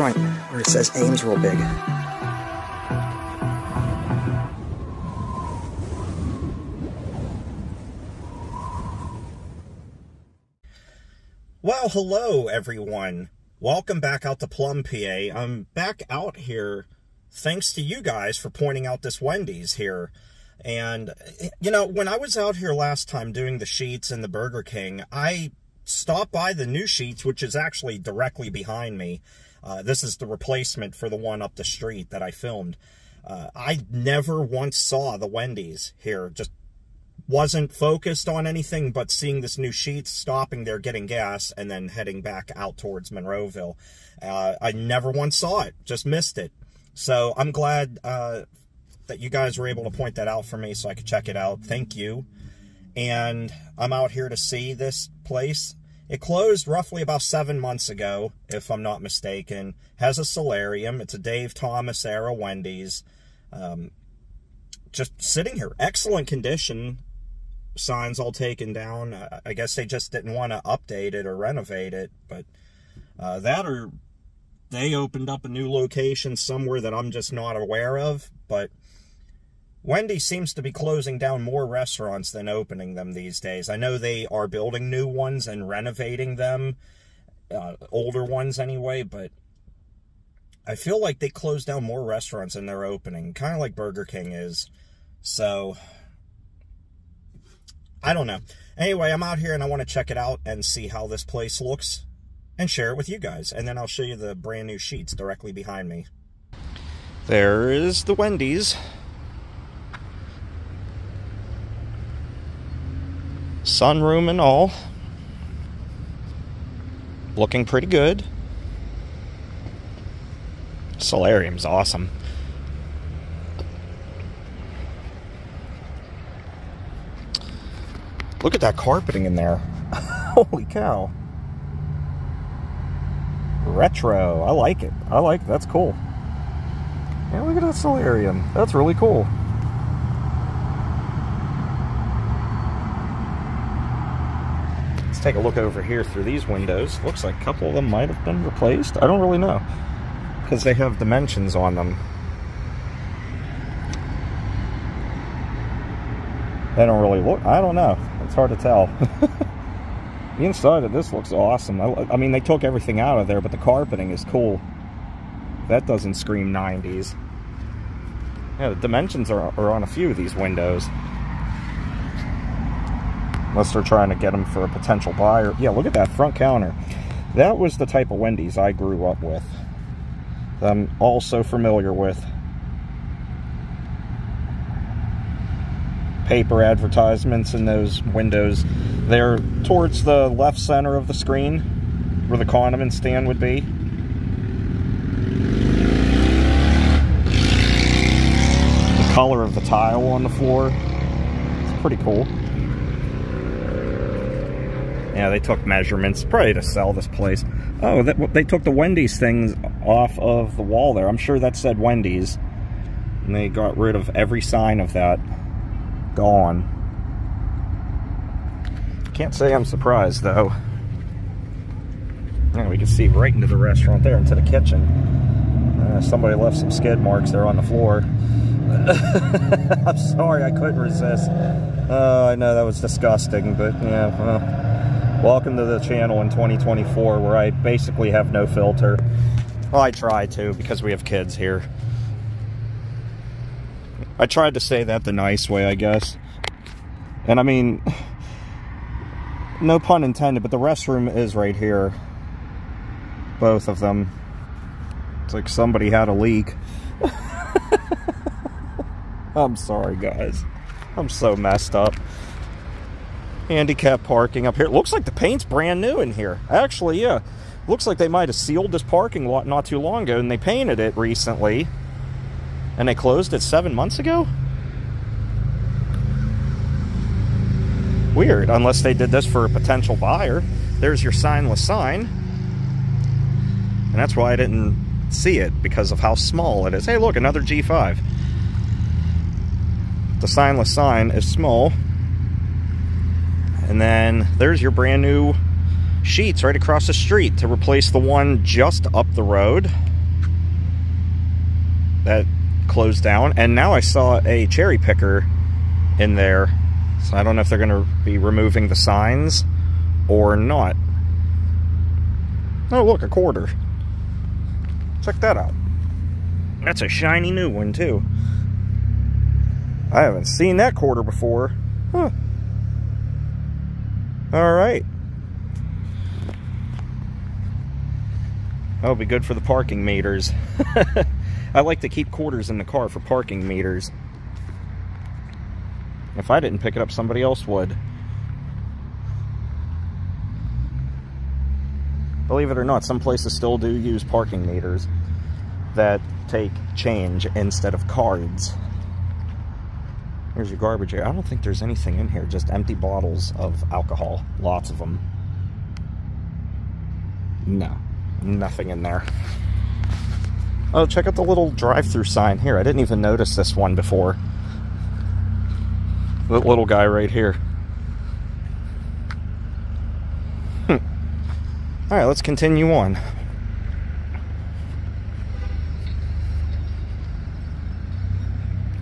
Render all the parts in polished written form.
front where it says Ames real big. Well, hello everyone. Welcome back out to Plum, PA. I'm back out here thanks to you guys for pointing out this Wendy's here. And, you know, when I was out here last time doing the Sheetz and the Burger King, I stopped by the new Sheetz, which is actually directly behind me. This is the replacement for the one up the street that I filmed. I never once saw the Wendy's here. Just wasn't focused on anything but seeing this new Sheetz, stopping there, getting gas, and then heading back out towards Monroeville. I never once saw it. Just missed it. So I'm glad... that you guys were able to point that out for me so I could check it out. Thank you. And I'm out here to see this place. It closed roughly about 7 months ago, if I'm not mistaken. Has a solarium. It's a Dave Thomas era Wendy's. Just sitting here. Excellent condition. Signs all taken down. I guess they just didn't want to update it or renovate it. But that or they opened up a new location somewhere that I'm just not aware of. But Wendy's seems to be closing down more restaurants than opening them these days. I know they are building new ones and renovating them, older ones anyway, but I feel like they close down more restaurants than they're opening, kind of like Burger King is. So, I don't know. Anyway, I'm out here and I want to check it out and see how this place looks and share it with you guys. And then I'll show you the brand new Sheetz directly behind me. There is the Wendy's. Sunroom and all. Looking pretty good. Solarium's awesome. Look at that carpeting in there. Holy cow. Retro. I like it. That's cool. And look at that solarium. That's really cool. Take a look over here through these windows. Looks like a couple of them might have been replaced. I don't really know because they have dimensions on them. They don't really look, I don't know, it's hard to tell. The inside of this looks awesome. I mean, they took everything out of there, but the carpeting is cool. That doesn't scream 90s. Yeah, the dimensions are on a few of these windows. Unless they're trying to get them for a potential buyer. Yeah, look at that front counter. That was the type of Wendy's I grew up with. That I'm also familiar with. Paper advertisements in those windows. They're towards the left center of the screen, where the condiment stand would be. The color of the tile on the floor. It's pretty cool. Yeah, they took measurements, probably to sell this place. Oh, they took the Wendy's things off of the wall there. I'm sure that said Wendy's. And they got rid of every sign of that. Gone. Can't say I'm surprised, though. Yeah, we can see right into the restaurant there, into the kitchen. Somebody left some skid marks there on the floor. I'm sorry, I couldn't resist. I know that was disgusting, but yeah, well... Welcome to the channel in 2024, where I basically have no filter. Well, I try to, because we have kids here. I tried to say that the nice way, I guess. And I mean, no pun intended, but the restroom is right here. Both of them. It's like somebody had a leak. I'm sorry, guys. I'm so messed up. Handicap parking up here. It looks like the paint's brand new in here. Actually, yeah. Looks like they might have sealed this parking lot not too long ago, and they painted it recently. And they closed it 7 months ago? Weird, unless they did this for a potential buyer. There's your signless sign. And that's why I didn't see it, because of how small it is. Hey, look, another G5. The signless sign is small. And then there's your brand new Sheetz right across the street to replace the one just up the road. that closed down. And now I saw a cherry picker in there. So I don't know if they're going to be removing the signs or not. Oh, look, a quarter. Check that out. That's a shiny new one, too. I haven't seen that quarter before. Huh. All right. That'll be good for the parking meters. I like to keep quarters in the car for parking meters. If I didn't pick it up, somebody else would. Believe it or not, some places still do use parking meters that take change instead of cards. Here's your garbage here. I don't think there's anything in here, just empty bottles of alcohol. Lots of them. No. Nothing in there. Oh, check out the little drive-through sign here. I didn't even notice this one before. That little guy right here. Hm. Alright, let's continue on.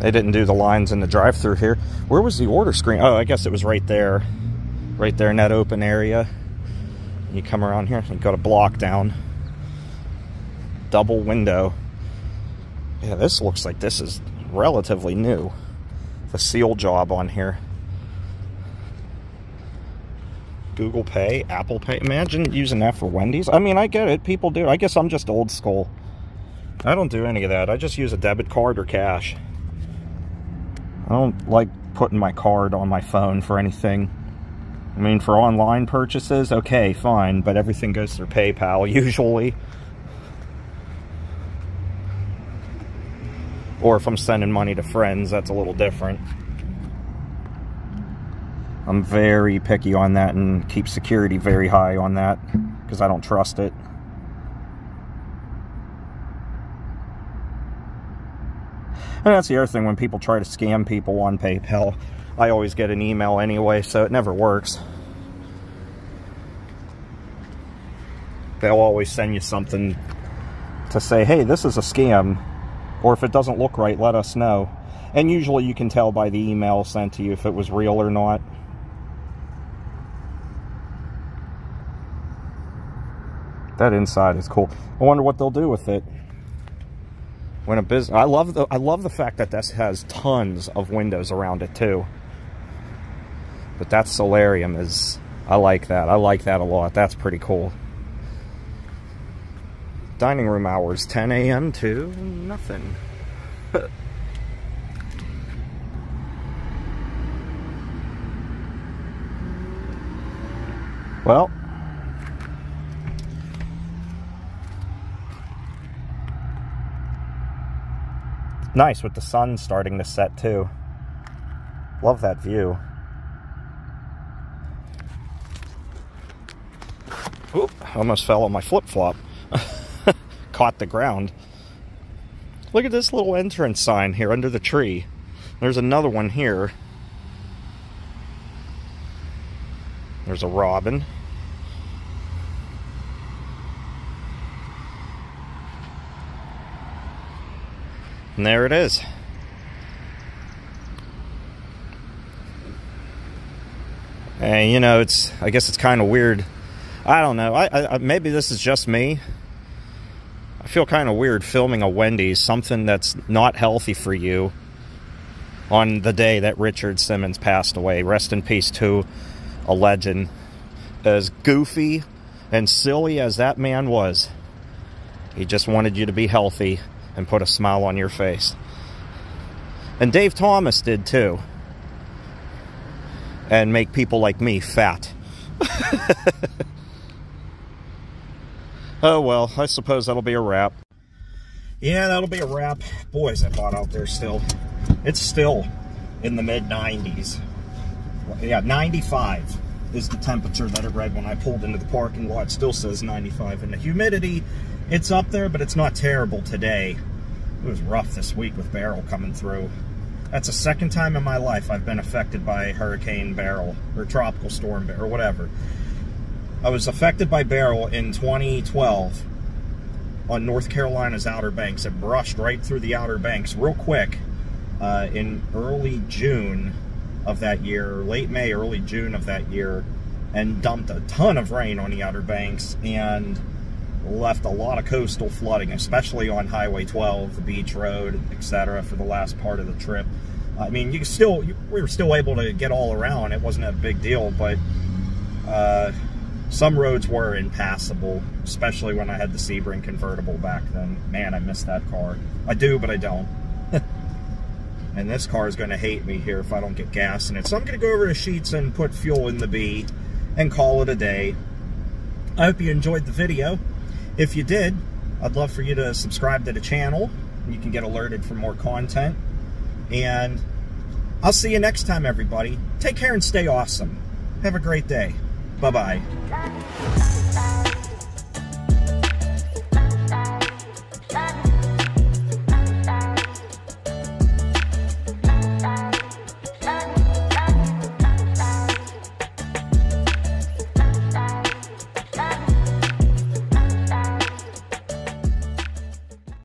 They didn't do the lines in the drive-through here. Where was the order screen? Oh, I guess it was right there. Right there in that open area. You come around here, you got a block down. Double window. Yeah, this looks like this is relatively new. The seal job on here. Google Pay, Apple Pay. Imagine using that for Wendy's. I mean, I get it. People do. I guess I'm just old school. I don't do any of that. I just use a debit card or cash. I don't like putting my card on my phone for anything. I mean, for online purchases, okay, fine, but everything goes through PayPal usually. Or if I'm sending money to friends, that's a little different. I'm very picky on that and keep security very high on that because I don't trust it. And that's the other thing, when people try to scam people on PayPal, I always get an email anyway, so it never works. They'll always send you something to say, hey, this is a scam, or if it doesn't look right, let us know. And usually you can tell by the email sent to you if it was real or not. That inside is cool. I wonder what they'll do with it. When a business, I love the fact that this has tons of windows around it too. But that solarium is, I like that. I like that a lot. That's pretty cool. Dining room hours, 10 a.m. to nothing. Well. Nice with the sun starting to set too. Love that view. Oop, almost fell on my flip-flop. Caught the ground. Look at this little entrance sign here under the tree. There's another one here. There's a robin. And there it is. And you know, it's, I guess it's kind of weird. I don't know. I maybe this is just me. I feel kind of weird filming a Wendy's, something that's not healthy for you, on the day that Richard Simmons passed away. Rest in peace to a legend. As goofy and silly as that man was, he just wanted you to be healthy and put a smile on your face. And Dave Thomas did too. And make people like me fat. Oh well, I suppose that'll be a wrap. Yeah, that'll be a wrap. Boy, is it hot out there still. It's still in the mid-90s. Yeah, 95 is the temperature that it read when I pulled into the parking lot. It still says 95. And the humidity, it's up there, but it's not terrible today. It was rough this week with Barrel coming through. That's the second time in my life I've been affected by Hurricane Barrel, or Tropical Storm Barrel, or whatever. I was affected by Barrel in 2012, on North Carolina's Outer Banks. It brushed right through the Outer Banks real quick in early June of that year, late May, early June of that year, and dumped a ton of rain on the Outer Banks and left a lot of coastal flooding, especially on Highway 12, the beach road, etc. for the last part of the trip. I mean, we were still able to get all around. It wasn't a big deal, but some roads were impassable, especially when I had the Sebring convertible back then. Man, I miss that car. I do, but I don't. And this car is going to hate me here if I don't get gas in it. So I'm going to go over to Sheetz and put fuel in the B and call it a day. I hope you enjoyed the video. If you did, I'd love for you to subscribe to the channel. You can get alerted for more content. And I'll see you next time, everybody. Take care and stay awesome. Have a great day. Bye-bye.